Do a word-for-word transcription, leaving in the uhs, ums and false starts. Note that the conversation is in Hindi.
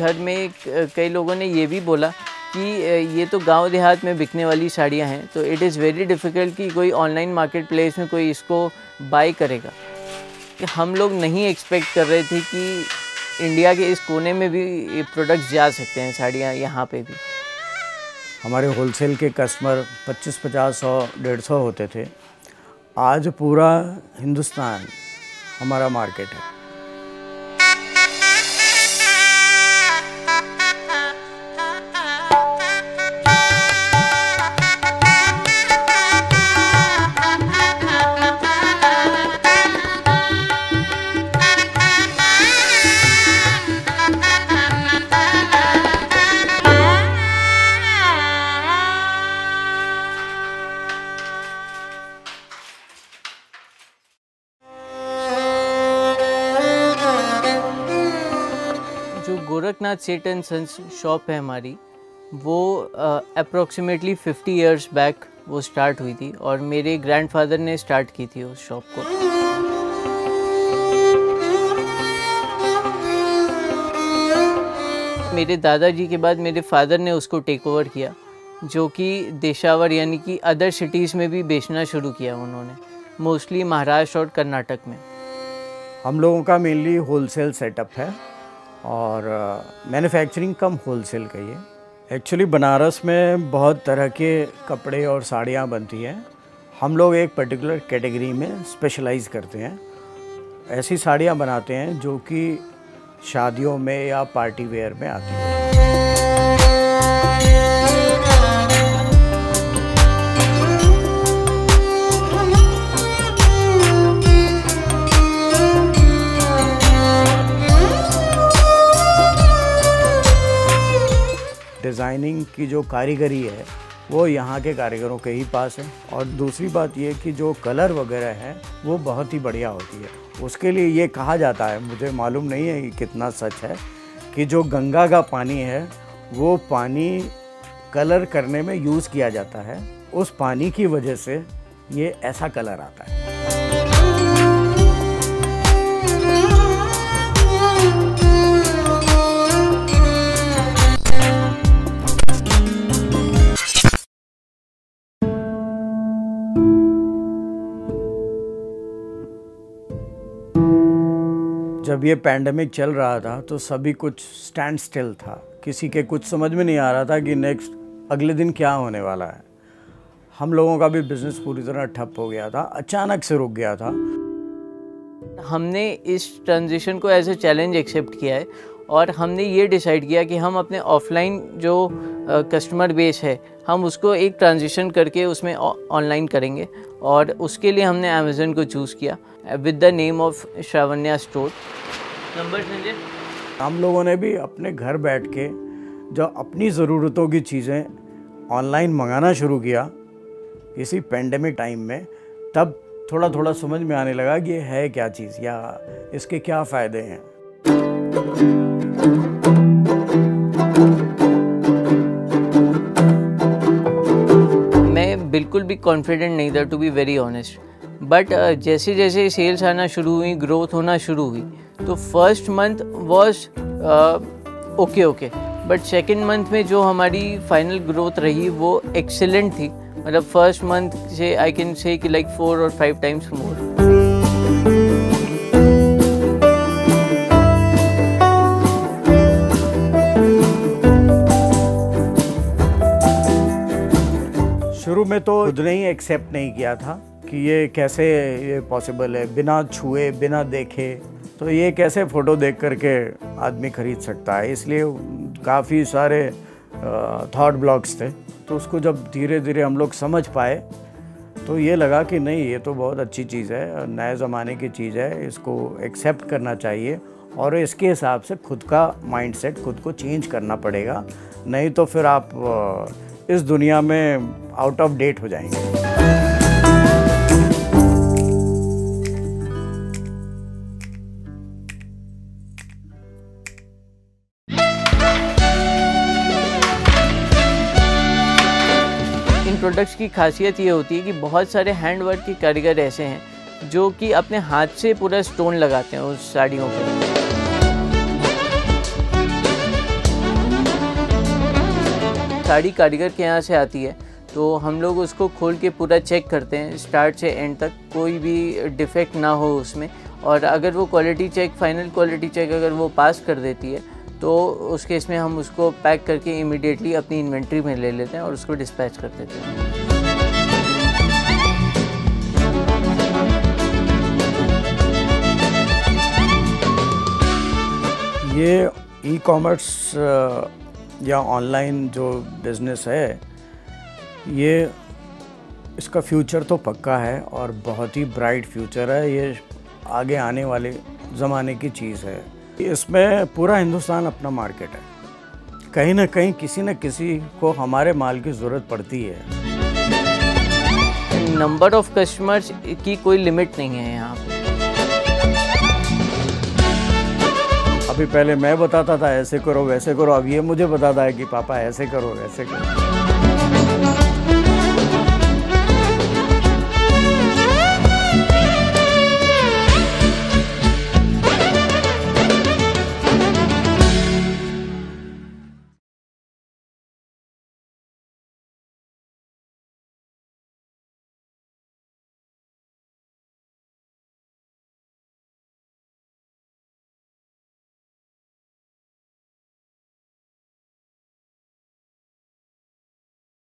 घर में कई लोगों ने ये भी बोला कि ये तो गांव देहात में बिकने वाली साड़ियां हैं, तो इट इज़ वेरी डिफ़िकल्ट कि कोई ऑनलाइन मार्केट प्लेस में कोई इसको बाय करेगा। हम लोग नहीं एक्सपेक्ट कर रहे थे कि इंडिया के इस कोने में भी ये प्रोडक्ट्स जा सकते हैं, साड़ियाँ यहाँ पे भी। हमारे होलसेल के कस्टमर पच्चीस पचास सौ डेढ़ सौ होते थे, आज पूरा हिंदुस्तान हमारा मार्केट है। गोरखनाथ चेतन सन्स शॉप है हमारी, वो अप्रॉक्सीमेटली फिफ्टी इयर्स बैक वो स्टार्ट हुई थी और मेरे ग्रैंडफादर ने स्टार्ट की थी उस शॉप को। मेरे दादाजी के बाद मेरे फादर ने उसको टेक ओवर किया, जो कि देशावर यानी कि अदर सिटीज़ में भी बेचना शुरू किया उन्होंने, मोस्टली महाराष्ट्र और कर्नाटक में। हम लोगों का मेनली होलसेल सेटअप है और मैन्युफैक्चरिंग कम होलसेल का। ये एक्चुअली बनारस में बहुत तरह के कपड़े और साड़ियाँ बनती हैं, हम लोग एक पर्टिकुलर कैटेगरी में स्पेशलाइज़ करते हैं। ऐसी साड़ियाँ बनाते हैं जो कि शादियों में या पार्टी वेयर में आती हैं। डिज़ाइनिंग की जो कारीगरी है वो यहाँ के कारीगरों के ही पास है, और दूसरी बात ये कि जो कलर वगैरह है वो बहुत ही बढ़िया होती है। उसके लिए ये कहा जाता है, मुझे मालूम नहीं है कि कितना सच है, कि जो गंगा का पानी है वो पानी कलर करने में यूज़ किया जाता है, उस पानी की वजह से ये ऐसा कलर आता है। जब ये पैंडमिक चल रहा था तो सभी कुछ स्टैंड स्टिल था, किसी के कुछ समझ में नहीं आ रहा था कि नेक्स्ट अगले दिन क्या होने वाला है। हम लोगों का भी बिजनेस पूरी तरह ठप हो गया था, अचानक से रुक गया था। हमने इस ट्रांजिशन को एज ए चैलेंज एक्सेप्ट किया है और हमने ये डिसाइड किया कि हम अपने ऑफलाइन जो कस्टमर बेस है हम उसको एक ट्रांजिशन करके उसमें ऑनलाइन करेंगे, और उसके लिए हमने अमेज़न को चूज़ किया with the name of Shravanya store. Number Sanjay, हम लोगों ने भी अपने घर बैठ के जो अपनी ज़रूरतों की चीज़ें ऑनलाइन मंगाना शुरू किया इसी पेंडेमिक टाइम में। तब थोड़ा थोड़ा समझ में आने लगा कि ये है क्या चीज़ या इसके क्या फ़ायदे हैं। मैं बिल्कुल भी कॉन्फिडेंट नहीं था, to be very honest, but जैसे जैसे सेल्स आना शुरू हुई, ग्रोथ होना शुरू हुई, तो first month was okay okay, but second month में जो हमारी फाइनल ग्रोथ रही वो एक्सेलेंट थी। मतलब फर्स्ट मंथ से आई कैन से कि लाइक फोर और फाइव टाइम्स मोर। शुरू में तो खुद ने ही एक्सेप्ट नहीं किया था कि ये कैसे ये पॉसिबल है, बिना छुए बिना देखे, तो ये कैसे फ़ोटो देख करके आदमी खरीद सकता है। इसलिए काफ़ी सारे थॉट ब्लॉक्स थे, तो उसको जब धीरे धीरे हम लोग समझ पाए तो ये लगा कि नहीं, ये तो बहुत अच्छी चीज़ है, नए ज़माने की चीज़ है, इसको एक्सेप्ट करना चाहिए और इसके हिसाब से खुद का माइंडसेट, खुद को चेंज करना पड़ेगा, नहीं तो फिर आप इस दुनिया में आउट ऑफ डेट हो जाएंगे। इन प्रोडक्ट्स की खासियत ये होती है कि बहुत सारे हैंडवर्क के कारीगर ऐसे हैं जो कि अपने हाथ से पूरा स्टोन लगाते हैं उस साड़ियों पर। साड़ी कारीगर के यहाँ से आती है, तो हम लोग उसको खोल के पूरा चेक करते हैं स्टार्ट से एंड तक, कोई भी डिफेक्ट ना हो उसमें। और अगर वो quality check, final quality check अगर वो पास कर देती है, तो उस केस में हम उसको पैक करके इमीडिएटली अपनी इन्वेंट्री में ले लेते हैं और उसको डिस्पैच कर देते हैं। ये ई कॉमर्स या ऑनलाइन जो बिज़नेस है, ये इसका फ्यूचर तो पक्का है और बहुत ही ब्राइट फ्यूचर है। ये आगे आने वाले ज़माने की चीज़ है। इसमें पूरा हिंदुस्तान अपना मार्केट है, कहीं ना कहीं किसी न किसी को हमारे माल की ज़रूरत पड़ती है। नंबर ऑफ़ कस्टमर्स की कोई लिमिट नहीं है यहाँ पे। अभी पहले मैं बताता था ऐसे करो वैसे करो, अब ये मुझे बताता है कि पापा ऐसे करो वैसे करो।